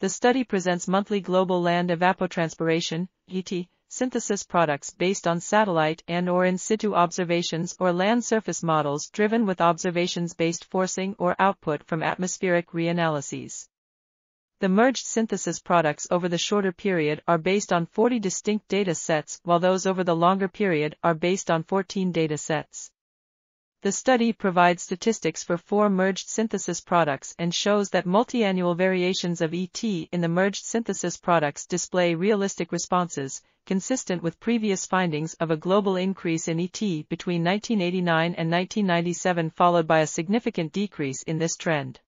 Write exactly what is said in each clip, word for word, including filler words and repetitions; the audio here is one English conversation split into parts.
The study presents monthly global land evapotranspiration (E T) synthesis products based on satellite and or in situ observations or land surface models driven with observations-based forcing or output from atmospheric reanalyses. The merged synthesis products over the shorter period are based on forty distinct data sets, while those over the longer period are based on fourteen data sets. The study provides statistics for four merged synthesis products and shows that multi-annual variations of E T in the merged synthesis products display realistic responses, consistent with previous findings of a global increase in E T between nineteen eighty-nine and nineteen ninety-seven, followed by a significant decrease in this trend.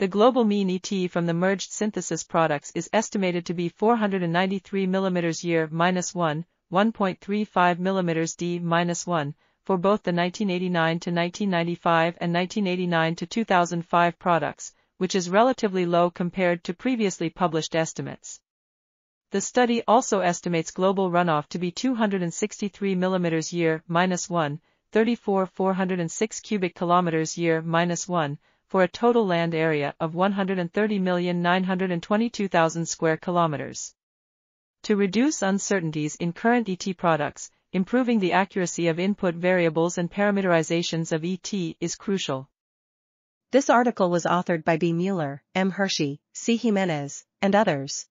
The global mean E T from the merged synthesis products is estimated to be four hundred ninety-three millimeters year minus one, one point three five millimeters D minus one, for both the nineteen eighty-nine to nineteen ninety-five and nineteen eighty-nine to two thousand five products, which is relatively low compared to previously published estimates. The study also estimates global runoff to be two hundred sixty-three millimeters year minus one, thirty-four thousand four hundred six cubic kilometers year minus one, for a total land area of one hundred thirty million nine hundred twenty-two thousand square kilometers. To reduce uncertainties in current E T products, improving the accuracy of input variables and parameterizations of E T is crucial. This article was authored by B. Mueller, M. Hirschi, C. Jimenez, and others.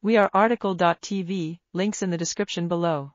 We are article dot T V, links in the description below.